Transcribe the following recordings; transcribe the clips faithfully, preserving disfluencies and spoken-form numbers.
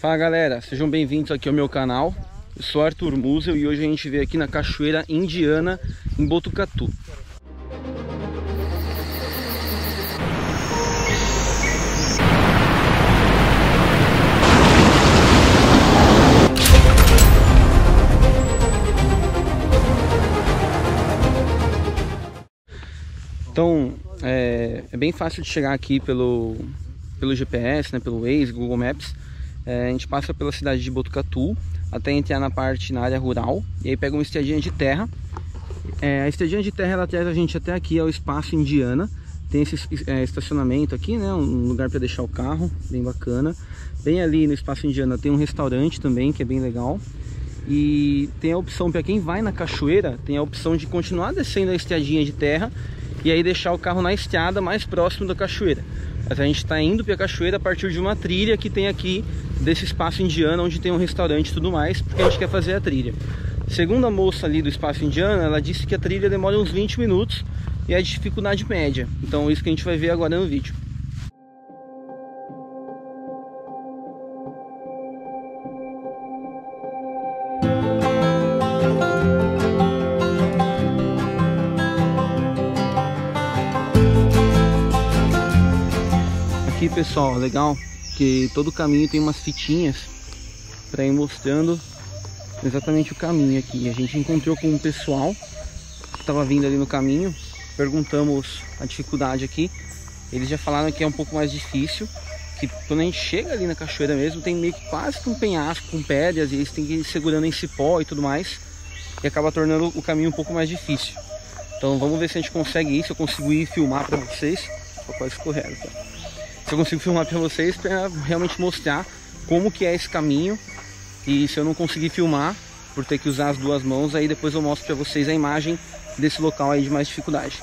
Fala galera, sejam bem-vindos aqui ao meu canal. Eu sou Arthur Müzel e hoje a gente veio aqui na Cachoeira Indiana, em Botucatu. Então, é, é bem fácil de chegar aqui pelo, pelo G P S, né, pelo Waze, Google Maps. É, a gente passa pela cidade de Botucatu até entrar na parte, na área rural, e aí pega uma estradinha de terra. É, a estradinha de terra ela traz a gente até aqui ao Espaço Indiana. Tem esse é, estacionamento aqui, né, um lugar para deixar o carro, bem bacana. Bem ali no Espaço Indiana tem um restaurante também, que é bem legal. E tem a opção, para quem vai na cachoeira, tem a opção de continuar descendo a estradinha de terra e aí deixar o carro na estrada mais próximo da cachoeira. Mas a gente está indo para a cachoeira a partir de uma trilha que tem aqui desse Espaço Indiana, onde tem um restaurante e tudo mais, porque a gente quer fazer a trilha. Segundo a moça ali do Espaço Indiana, ela disse que a trilha demora uns vinte minutos e é a dificuldade média. Então isso que a gente vai ver agora no vídeo. Aqui, pessoal, legal que todo caminho tem umas fitinhas para ir mostrando exatamente o caminho aqui. A gente encontrou com um pessoal que estava vindo ali no caminho, perguntamos a dificuldade aqui. Eles já falaram que é um pouco mais difícil, que quando a gente chega ali na cachoeira mesmo, tem meio que quase que um penhasco com pedras e eles têm que ir segurando em cipó e tudo mais, e acaba tornando o caminho um pouco mais difícil. Então vamos ver se a gente consegue isso. Eu consigo ir filmar para vocês. Tô quase escorrendo, tá? Eu consigo filmar para vocês para realmente mostrar como que é esse caminho, e se eu não conseguir filmar por ter que usar as duas mãos, aí depois eu mostro para vocês a imagem desse local aí de mais dificuldade.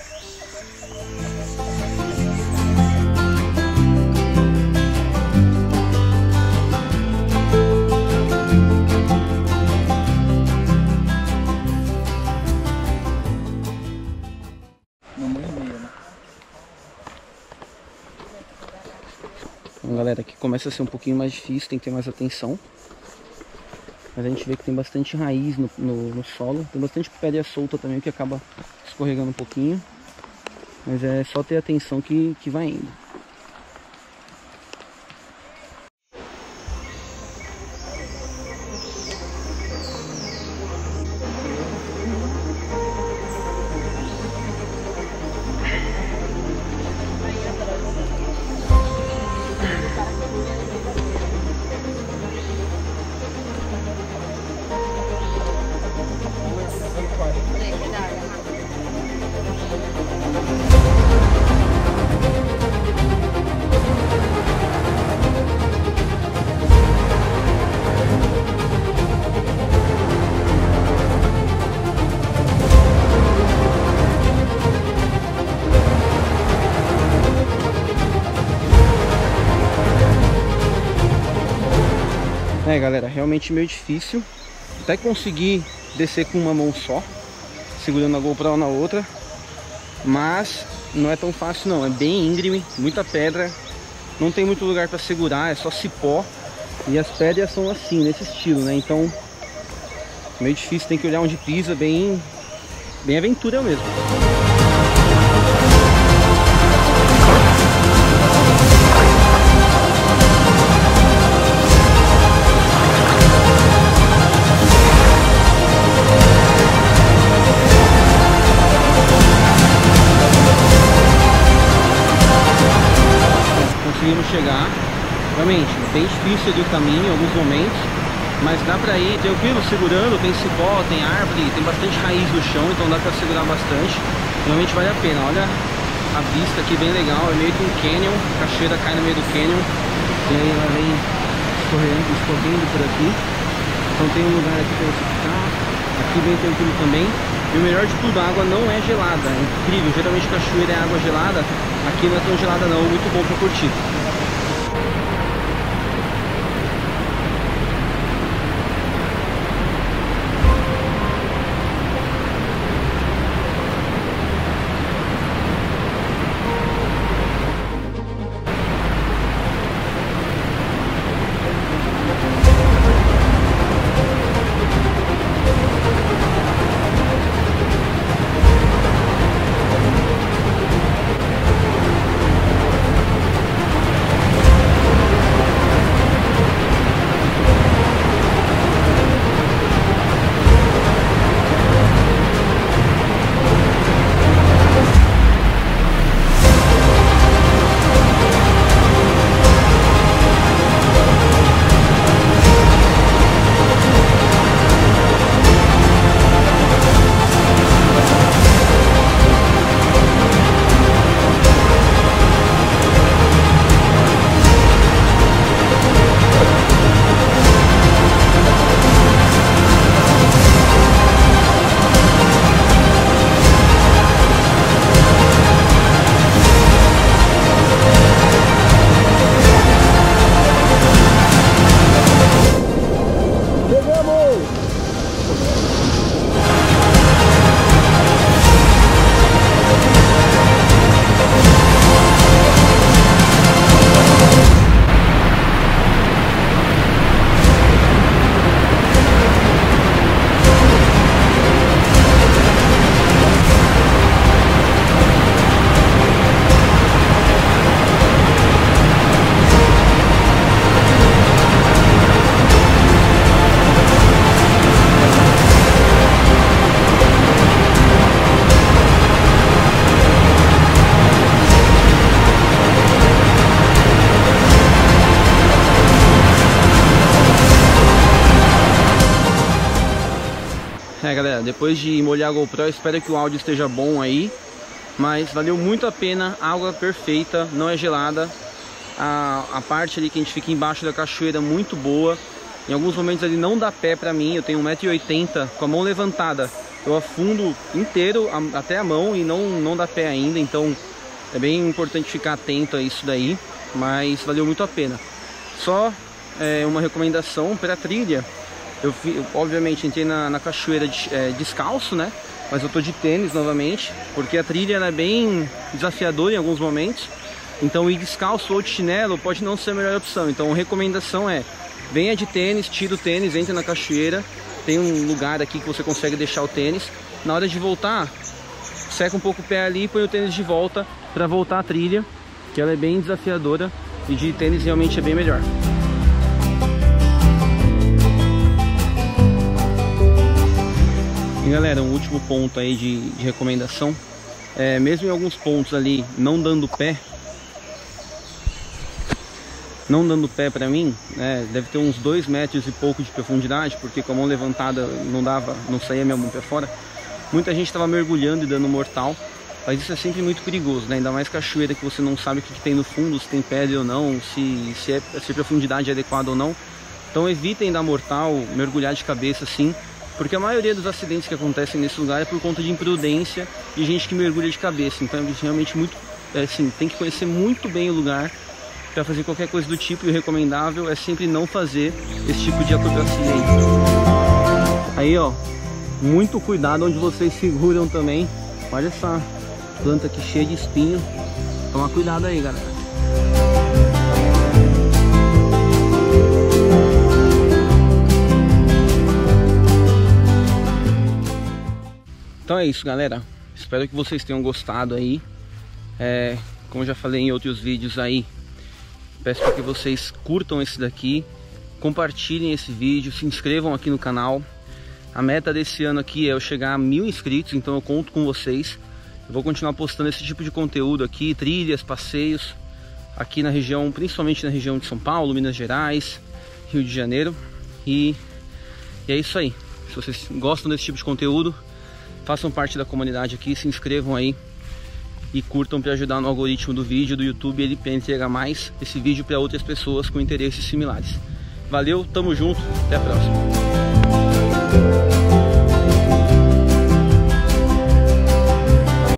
Galera, aqui começa a ser um pouquinho mais difícil, tem que ter mais atenção. Mas a gente vê que tem bastante raiz no, no, no solo, tem bastante pedra solta também, que acaba escorregando um pouquinho. Mas é só ter atenção que, que vai indo. É, galera, realmente meio difícil. Até conseguir descer com uma mão só, segurando a GoPro na outra, mas não é tão fácil não. É bem íngreme, muita pedra, não tem muito lugar para segurar, é só cipó, e as pedras são assim, nesse estilo, né? Então meio difícil, tem que olhar onde pisa, bem, bem aventura mesmo. Chegar, realmente bem difícil ali o caminho em alguns momentos, mas dá pra ir tranquilo, segurando. Tem cipó, tem árvore, tem bastante raiz no chão, então dá pra segurar bastante. Realmente vale a pena. Olha a vista aqui, bem legal, é meio que um canyon, a cachoeira cai no meio do canyon e aí ela vem escorrendo, escorrendo por aqui. Então tem um lugar aqui pra você ficar, aqui bem tranquilo também. E o melhor de tudo, a água não é gelada, é incrível. Geralmente cachoeira é água gelada, aqui não é tão gelada não, muito bom pra curtir. É, galera, depois de molhar a GoPro, eu espero que o áudio esteja bom aí. Mas valeu muito a pena, água perfeita, não é gelada. A, a parte ali que a gente fica embaixo da cachoeira, muito boa. Em alguns momentos ali não dá pé pra mim, eu tenho um metro e oitenta com a mão levantada. Eu afundo inteiro, a, até a mão, e não, não dá pé ainda. Então é bem importante ficar atento a isso daí. Mas valeu muito a pena. Só é, uma recomendação pra trilha. Eu, eu obviamente entrei na, na cachoeira de, é, descalço, né? Mas eu tô de tênis novamente, porque a trilha ela é bem desafiadora em alguns momentos. Então ir descalço ou de chinelo pode não ser a melhor opção. Então a recomendação é, venha de tênis, tira o tênis, entra na cachoeira. Tem um lugar aqui que você consegue deixar o tênis. Na hora de voltar, seca um pouco o pé ali e põe o tênis de volta para voltar a trilha, que ela é bem desafiadora e de tênis realmente é bem melhor. E galera, um último ponto aí de, de recomendação. É, mesmo em alguns pontos ali, não dando pé, não dando pé pra mim, né, deve ter uns dois metros e pouco de profundidade, porque com a mão levantada não dava, não saía minha mão pra fora. Muita gente tava mergulhando e dando mortal, mas isso é sempre muito perigoso, né? Ainda mais cachoeira que você não sabe o que, que tem no fundo, se tem pedra ou não, se, se, é, se a profundidade é adequada ou não. Então evitem dar mortal, mergulhar de cabeça assim, porque a maioria dos acidentes que acontecem nesse lugar é por conta de imprudência e gente que mergulha de cabeça. Então é realmente muito, assim, tem que conhecer muito bem o lugar para fazer qualquer coisa do tipo, e o recomendável é sempre não fazer esse tipo de acrobacia aí. Aí, ó, muito cuidado onde vocês seguram também. Olha essa planta aqui cheia de espinho. Toma cuidado aí, galera. Então é isso, galera, espero que vocês tenham gostado aí. É, como eu já falei em outros vídeos aí, peço para que vocês curtam esse daqui, compartilhem esse vídeo, se inscrevam aqui no canal. A meta desse ano aqui é eu chegar a mil inscritos, então eu conto com vocês. Eu vou continuar postando esse tipo de conteúdo aqui, trilhas, passeios, aqui na região, principalmente na região de São Paulo, Minas Gerais, Rio de Janeiro. E, e é isso aí, se vocês gostam desse tipo de conteúdo, façam parte da comunidade aqui, se inscrevam aí e curtam para ajudar no algoritmo do vídeo, do YouTube, ele para entregar mais esse vídeo para outras pessoas com interesses similares. Valeu, tamo junto, até a próxima.